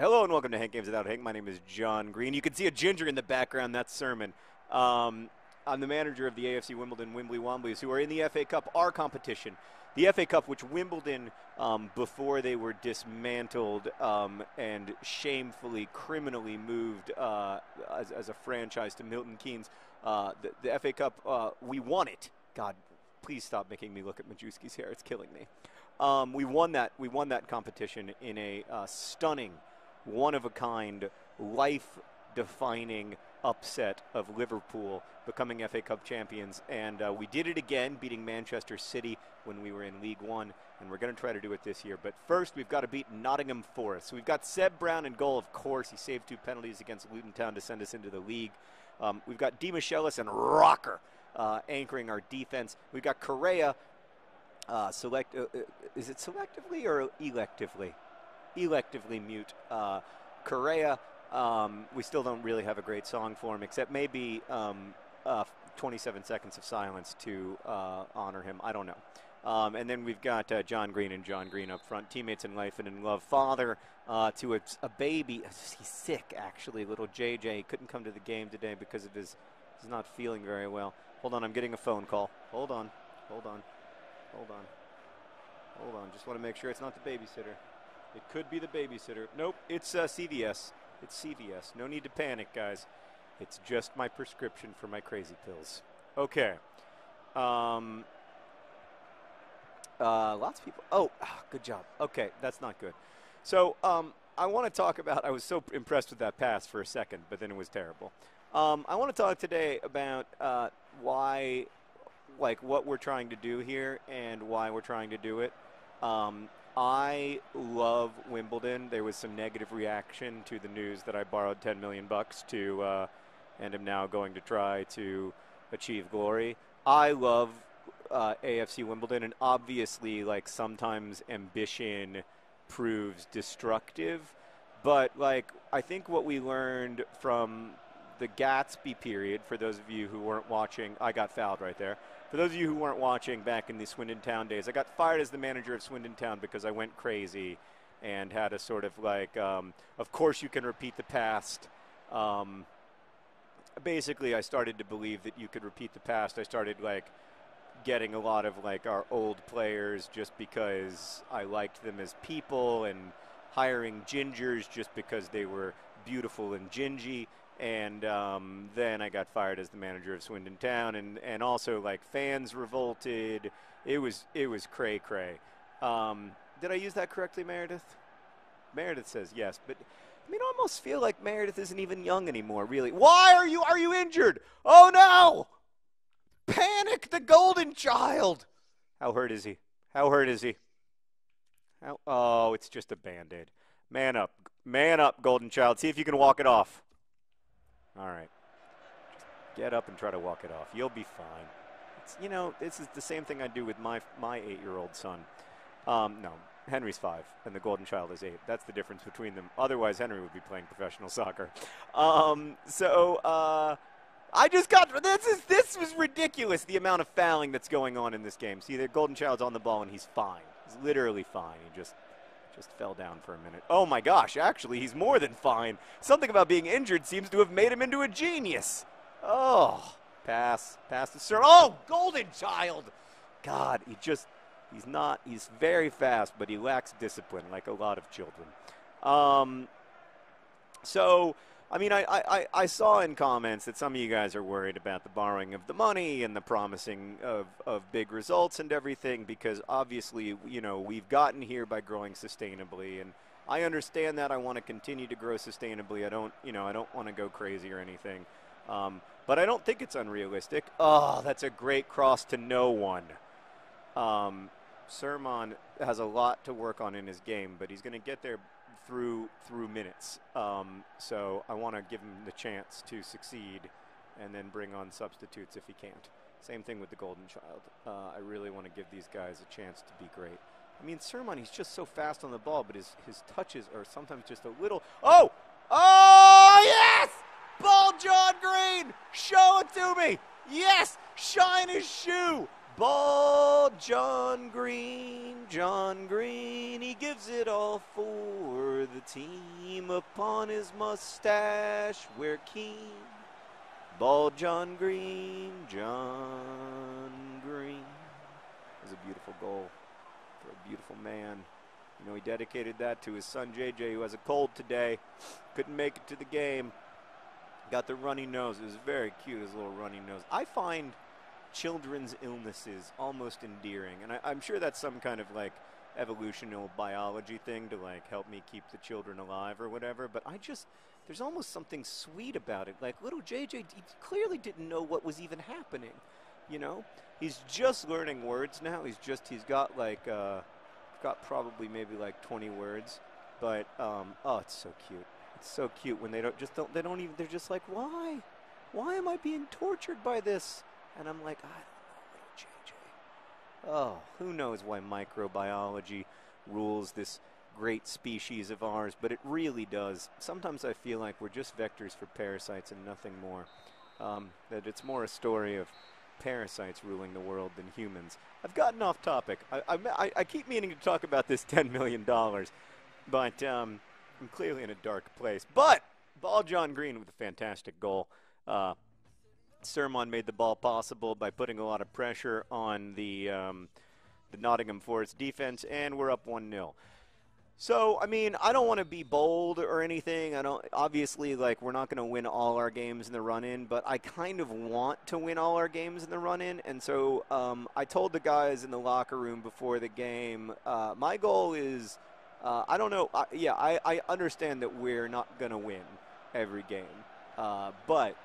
Hello and welcome to Hank Games Without Hank. My name is John Green. You can see a ginger in the background. That's Sermon. I'm the manager of the AFC Wimbly Womblys, who are in the FA Cup, our competition. The FA Cup, which Wimbledon, before they were dismantled and shamefully, criminally moved as a franchise to Milton Keynes, the FA Cup, we won it. God, please stop making me look at Majewski's hair. It's killing me. We won that competition in a stunning, one-of-a-kind, life-defining upset of Liverpool becoming FA Cup champions, and we did it again, beating Manchester City when we were in League One, and we're going to try to do it this year. But first, we've got to beat Nottingham Forest. So we've got Seb Brown in goal, of course. He saved two penalties against Luton Town to send us into the league. We've got Demichelis and Rocker anchoring our defense. We've got Correa. Is it selectively or electively? Electively mute Correa. We still don't really have a great song for him, except maybe 27 seconds of silence to honor him. I don't know. And then we've got John Green and John Green up front, teammates in life and in love, father to a baby. He's sick, actually, little JJ. He couldn't come to the game today because of he's not feeling very well. Hold on, I'm getting a phone call. Hold on, hold on, hold on, hold on. Just want to make sure it's not the babysitter. It could be the babysitter. Nope, it's CVS. It's CVS. No need to panic, guys. It's just my prescription for my crazy pills. Okay. Lots of people. Oh, good job. Okay, that's not good. So I want to talk about – I was so impressed with that pass for a second, but then it was terrible. I want to talk today about why – like what we're trying to do here and why we're trying to do it. I love Wimbledon. There was some negative reaction to the news that I borrowed $10 million to and am now going to try to achieve glory. I love AFC Wimbledon, and obviously, like, sometimes ambition proves destructive, but like I think what we learned from the Gatsby period, for those of you who weren't watching, I got fouled right there. For those of you who weren't watching back in the Swindon Town days, I got fired as the manager of Swindon Town because I went crazy and had a sort of like, of course you can repeat the past. Basically, I started to believe that you could repeat the past. I started like getting a lot of like our old players just because I liked them as people, and hiring gingers just because they were beautiful and gingy. And then I got fired as the manager of Swindon Town, and also like fans revolted. It was cray cray. Did I use that correctly, Meredith? Meredith says yes, but I mean, I almost feel like Meredith isn't even young anymore. Really, why are you injured? Oh no! Panic, the golden child. How hurt is he? How hurt is he? How? Oh, it's just a Band-Aid. Man up, golden child. See if you can walk it off. All right, just get up and try to walk it off. You'll be fine. It's, you know, this is the same thing I do with my 8-year-old son. No, Henry's 5, and the golden child is 8. That's the difference between them. Otherwise, Henry would be playing professional soccer. I just got this was ridiculous. The amount of fouling that's going on in this game. See, the golden child's on the ball, and he's fine. He's literally fine. He just fell down for a minute. Oh my gosh, actually, he's more than fine. Something about being injured seems to have made him into a genius. Oh, pass the serve. Oh, golden child. God, he's very fast, but he lacks discipline like a lot of children. I mean, I saw in comments that some of you guys are worried about the borrowing of the money and the promising of big results and everything, because obviously, you know, we've gotten here by growing sustainably, and I understand that. I want to continue to grow sustainably. I don't want to go crazy or anything, but I don't think it's unrealistic. Oh, that's a great cross to no one. Sermon has a lot to work on in his game, but he's going to get there through minutes, so I want to give him the chance to succeed and then bring on substitutes if he can't. Same thing with the golden child. I really want to give these guys a chance to be great. I mean, Sermon, he's just so fast on the ball, but his touches are sometimes just a little... Oh! Oh, yes! Ball, John Green! Show it to me! Yes! Shine his shoe! Ball, John Green, John Green. He gives it all for the team. Upon his mustache, we're keen. Ball, John Green, John Green. It was a beautiful goal for a beautiful man. You know, he dedicated that to his son, JJ, who has a cold today. Couldn't make it to the game. Got the runny nose. It was very cute, his little runny nose. I find children's illnesses almost endearing, and I'm sure that's some kind of like evolutional biology thing to like help me keep the children alive or whatever, but I just, there's almost something sweet about it. Like little JJ clearly didn't know what was even happening, you know? He's just learning words now. He's got like got probably maybe like 20 words, but oh, it's so cute. It's so cute when they don't even, they're just like, why am I being tortured by this? And I'm like, I don't know, little JJ. Oh, who knows why microbiology rules this great species of ours, but it really does. Sometimes I feel like we're just vectors for parasites and nothing more. That it's more a story of parasites ruling the world than humans. I've gotten off topic. I keep meaning to talk about this $10 million, but I'm clearly in a dark place. But ball, John Green with a fantastic goal. Sermon made the ball possible by putting a lot of pressure on the Nottingham Forest defense, and we're up 1-0. So, I mean, I don't want to be bold or anything. I don't, obviously, like, we're not going to win all our games in the run-in, but I kind of want to win all our games in the run-in. And so I told the guys in the locker room before the game, my goal is, I don't know, I understand that we're not going to win every game, but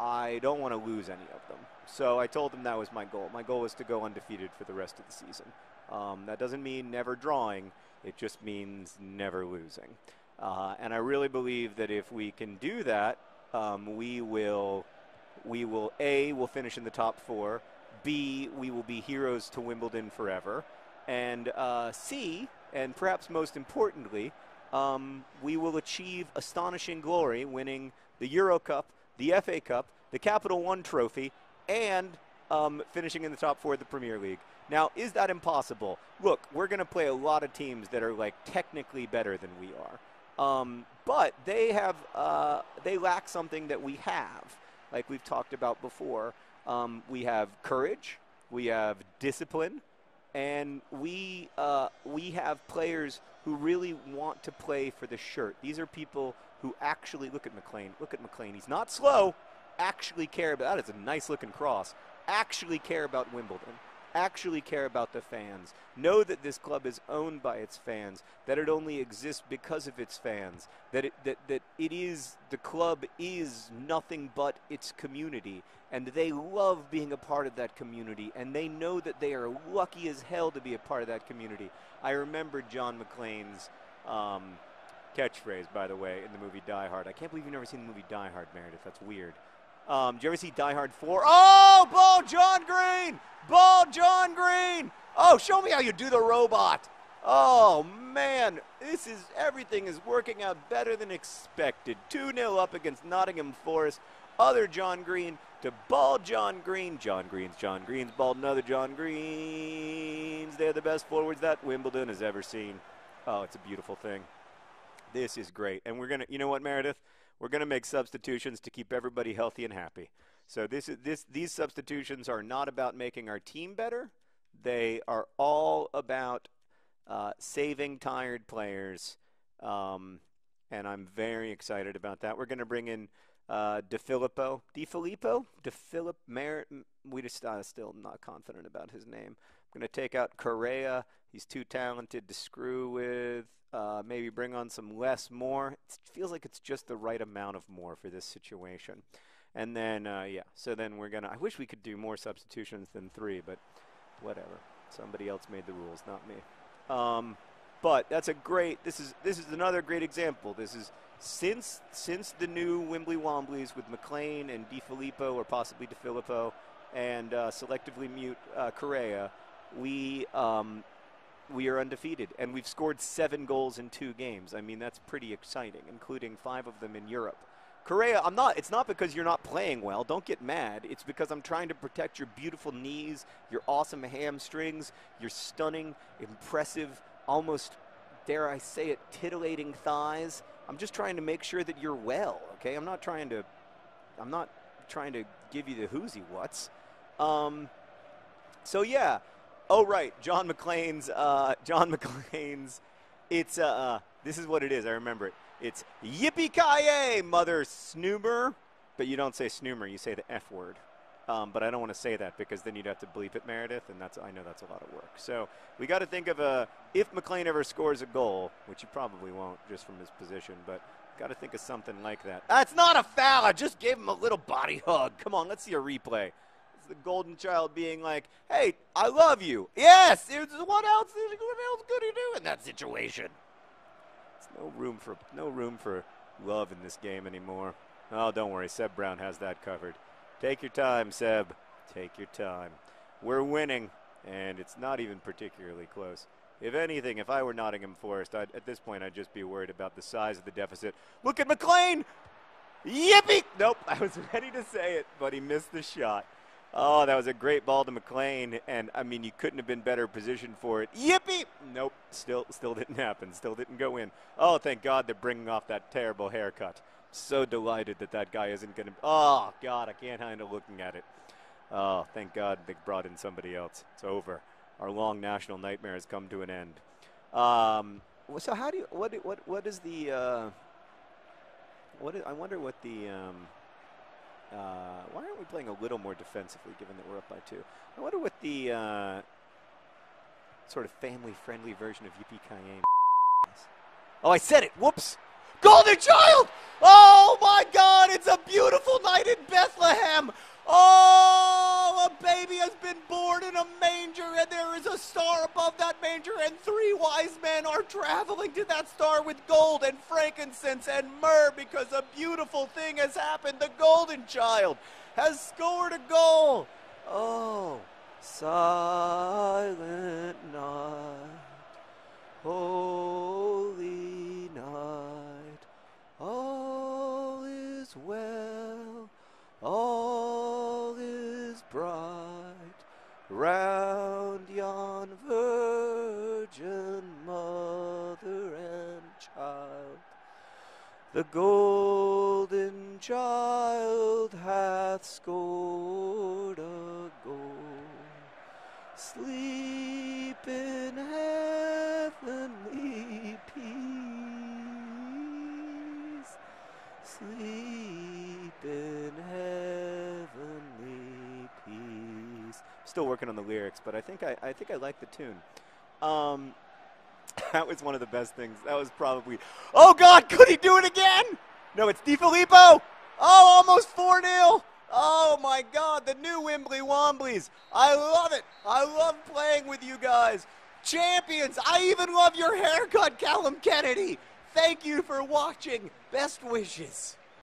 I don't want to lose any of them. So I told them that was my goal. My goal was to go undefeated for the rest of the season. That doesn't mean never drawing. It just means never losing. And I really believe that if we can do that, we will A, we'll finish in the top four. B, we will be heroes to Wimbledon forever. And C, and perhaps most importantly, we will achieve astonishing glory, winning the Euro Cup, the FA Cup, the Capital One Trophy, and finishing in the top four of the Premier League. Now, is that impossible? Look, we're going to play a lot of teams that are, like, technically better than we are. But they have, they lack something that we have, like we've talked about before. We have courage, we have discipline, and we have players who really want to play for the shirt. These are people who actually, look at McLean, he's not slow, actually care about, that is a nice-looking cross, actually care about Wimbledon, actually care about the fans, know that this club is owned by its fans, that it only exists because of its fans, that the club is nothing but its community, and they love being a part of that community, and they know that they are lucky as hell to be a part of that community. I remember John McLean's, catchphrase, by the way, in the movie Die Hard. I can't believe you've never seen the movie Die Hard, Meredith. That's weird. Did you ever see Die Hard 4? Oh, ball, John Green! Ball, John Green! Oh, show me how you do the robot. Oh, man. This is, everything is working out better than expected. 2-0 up against Nottingham Forest. Other John Green to ball, John Green. John Green's ball, another John Green's. They're the best forwards that Wimbledon has ever seen. Oh, it's a beautiful thing. This is great. And we're going to, you know what, Meredith? We're going to make substitutions to keep everybody healthy and happy. So this is, these substitutions are not about making our team better. They are all about saving tired players. And I'm very excited about that. We're going to bring in De Filippo. Still not confident about his name. I'm going to take out Correa. He's too talented to screw with. Maybe bring on some less more. It feels like it's just the right amount of more for this situation. And then, yeah, so then we're going to – I wish we could do more substitutions than three, but whatever. Somebody else made the rules, not me. But that's a great – this is another great example. This is since the new Wimbly Womblies with McLean and De Filippo, or possibly De Filippo, and selectively mute Correa, we are undefeated, and we've scored 7 goals in 2 games. I mean, that's pretty exciting, including 5 of them in Europe. Correa, it's not because you're not playing well. Don't get mad. It's because I'm trying to protect your beautiful knees, your awesome hamstrings, your stunning, impressive, almost, dare I say it, titillating thighs. I'm just trying to make sure that you're well, okay? I'm not trying to give you the whoozy what's. So yeah. Oh right, John McLean's it's this is what it is, I remember it. It's yippee-ki-yay, mother snoomer. But you don't say snoomer, you say the F word. But I don't want to say that because then you'd have to bleep it, Meredith, and I know that's a lot of work. So we got to think of if McLean ever scores a goal, which he probably won't just from his position, but got to think of something like that. That's not a foul. I just gave him a little body hug. Come on, let's see a replay. It's the golden child being like, hey, I love you. Yes, what else could he do in that situation? No room for love in this game anymore. Oh, don't worry. Seb Brown has that covered. Take your time, Seb. Take your time. We're winning, and it's not even particularly close. If anything, if I were Nottingham Forest, at this point I'd just be worried about the size of the deficit. Look at McLean! Yippee! Nope, I was ready to say it, but he missed the shot. Oh, that was a great ball to McLean, and, I mean, you couldn't have been better positioned for it. Yippee! Nope, still didn't happen. Still didn't go in. Oh, thank God they're bringing off that terrible haircut. So delighted that guy isn't going to – oh, God, I can't handle looking at it. Oh, thank God they brought in somebody else. It's over. Our long national nightmare has come to an end. So how do you – what is the I wonder what the why aren't we playing a little more defensively given that we're up by 2? I wonder what the sort of family-friendly version of yippee-ki-yay is. Oh, I said it. Whoops. Golden Child! Oh, my God, it's a beautiful night in Bethlehem. Oh, a baby has been born in a manger, and there is a star above that manger, and 3 wise men are traveling to that star with gold and frankincense and myrrh because a beautiful thing has happened. The Golden Child has scored a goal. Oh, silent night, holy night, all is well, all is bright round yon virgin mother and child. The golden child hath scored a goal. Sleep in heavenly peace. Sleep in heavenly peace. Still working on the lyrics, but I think I like the tune. That was one of the best things. That was probably. Oh God, could he do it again? No, it's De Filippo. Oh, almost 4-0. Oh my God, the new Wimbly Womblies. I love it. I love playing with you guys. Champions, I even love your haircut, Callum Kennedy. Thank you for watching. Best wishes.